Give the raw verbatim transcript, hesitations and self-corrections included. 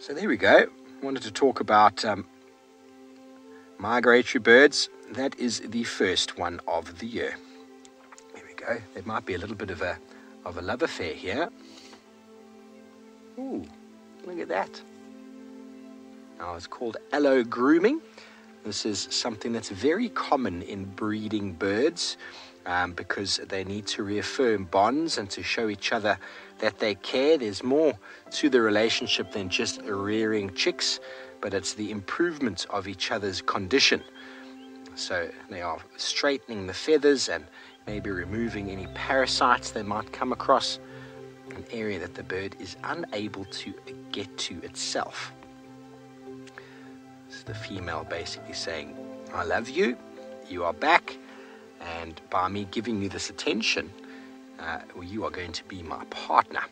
So there we go. Wanted to talk about um, migratory birds. That is the first one of the year. There we go. There might be a little bit of a of a love affair here. Ooh, look at that. Now it's called allo grooming. This is something that's very common in breeding birds um, because they need to reaffirm bonds and to show each other that they care. There's more to the relationship than just rearing chicks, but it's the improvement of each other's condition. So they are straightening the feathers and maybe removing any parasites they might come across, an area that the bird is unable to get to itself. So the female basically saying, I love you, you are back, and by me giving you this attention, uh, you are going to be my partner.